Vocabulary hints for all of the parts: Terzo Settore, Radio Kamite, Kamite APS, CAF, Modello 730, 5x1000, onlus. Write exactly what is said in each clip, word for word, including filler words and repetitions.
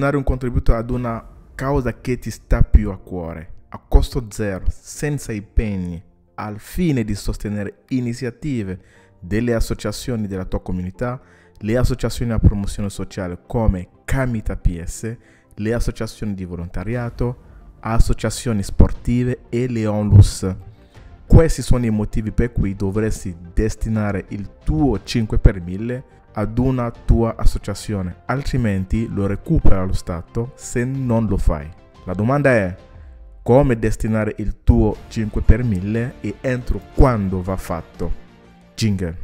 donare un contributo ad una causa che ti sta più a cuore, a costo zero, senza impegni, al fine di sostenere iniziative delle associazioni della tua comunità, le associazioni a promozione sociale come Kamite A P S, le associazioni di volontariato, associazioni sportive e le onlus. Questi sono i motivi per cui dovresti destinare il tuo cinque per mille ad una tua associazione, altrimenti lo recupera lo Stato se non lo fai. La domanda è: come destinare il tuo cinque per mille e entro quando va fatto? Jingle.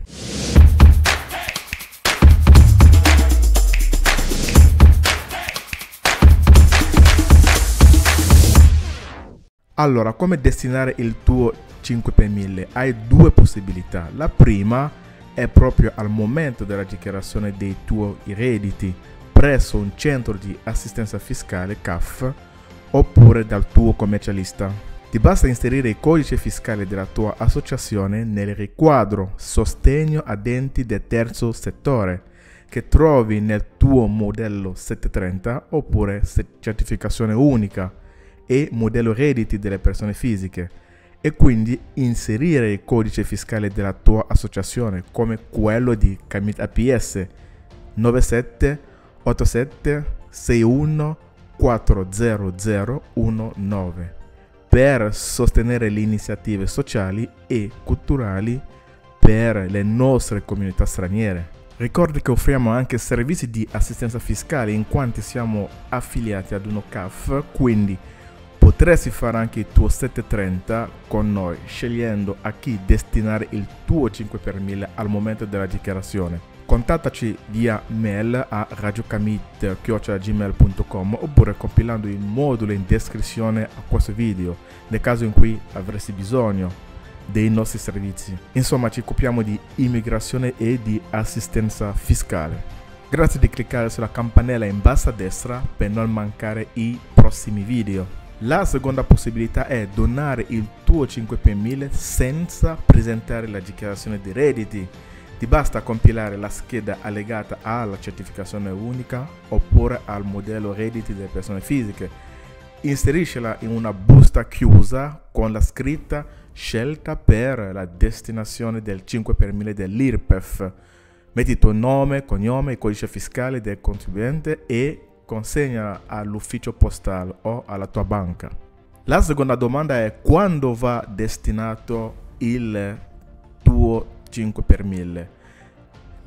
Allora, come destinare il tuo cinque per mille? Hai due possibilità. La prima è proprio al momento della dichiarazione dei tuoi redditi presso un centro di assistenza fiscale C A F oppure dal tuo commercialista. Ti basta inserire il codice fiscale della tua associazione nel riquadro Sostegno ad enti del terzo settore che trovi nel tuo Modello settecentotrenta oppure Certificazione Unica e Modello Redditi delle persone fisiche, e quindi inserire il codice fiscale della tua associazione come quello di Kamite A P S nove sette otto sette sei uno quattro zero zero uno nove per sostenere le iniziative sociali e culturali per le nostre comunità straniere. Ricordi che offriamo anche servizi di assistenza fiscale in quanto siamo affiliati ad uno C A F, quindi potresti fare anche il tuo settecentotrenta con noi, scegliendo a chi destinare il tuo cinque per mille al momento della dichiarazione. Contattaci via mail a radiokamite chiocciola gmail punto com oppure compilando il modulo in descrizione a questo video, nel caso in cui avresti bisogno dei nostri servizi. Insomma, ci occupiamo di immigrazione e di assistenza fiscale. Grazie di cliccare sulla campanella in basso a destra per non mancare i prossimi video. La seconda possibilità è donare il tuo cinque per mille senza presentare la dichiarazione dei redditi. Ti basta compilare la scheda allegata alla certificazione unica oppure al modello redditi delle persone fisiche. Inseriscila in una busta chiusa con la scritta scelta per la destinazione del cinque per mille dell'I R P E F. Metti il tuo nome, cognome e codice fiscale del contribuente e consegna all'ufficio postale o alla tua banca. La seconda domanda è: quando va destinato il tuo cinque per mille?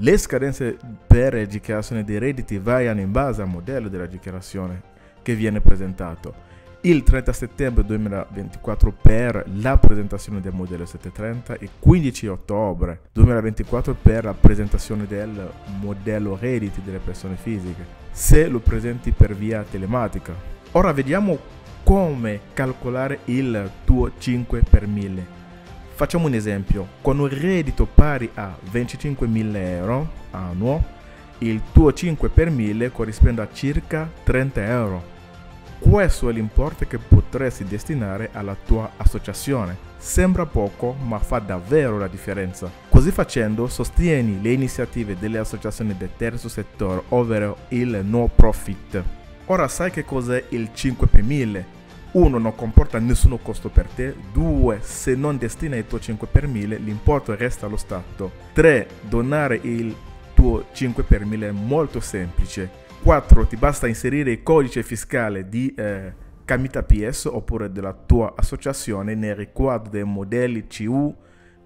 Le scadenze per la dichiarazione dei redditi variano in base al modello della dichiarazione che viene presentato. Il trenta settembre duemilaventiquattro per la presentazione del modello settecentotrenta e quindici ottobre duemilaventiquattro per la presentazione del modello redditi delle persone fisiche, se lo presenti per via telematica. Ora vediamo come calcolare il tuo cinque per mille. Facciamo un esempio: con un reddito pari a venticinquemila euro annuo, il tuo cinque per mille corrisponde a circa trenta euro. Questo è l'importo che potresti destinare alla tua associazione. Sembra poco, ma fa davvero la differenza. Così facendo, sostieni le iniziative delle associazioni del terzo settore, ovvero il no profit. Ora sai che cos'è il cinque per mille. uno. Non comporta nessun costo per te. due. Se non destina il tuo cinque per mille, l'importo resta allo Stato. tre. Donare il tuo cinque per mille è molto semplice. quattro. Ti basta inserire il codice fiscale di eh, Kamite A P S oppure della tua associazione nel riquadro dei modelli C U,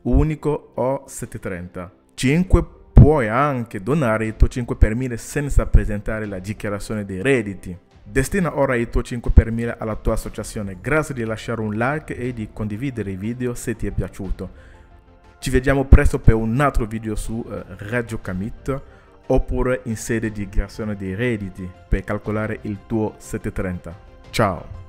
unico o settecentotrenta. cinque. Puoi anche donare il tuo cinque per mille senza presentare la dichiarazione dei redditi. Destina ora il tuo cinque per mille alla tua associazione. Grazie di lasciare un like e di condividere il video se ti è piaciuto. Ci vediamo presto per un altro video su eh, Radio Kamite oppure in sede di dichiarazione dei redditi per calcolare il tuo settecentotrenta. Ciao!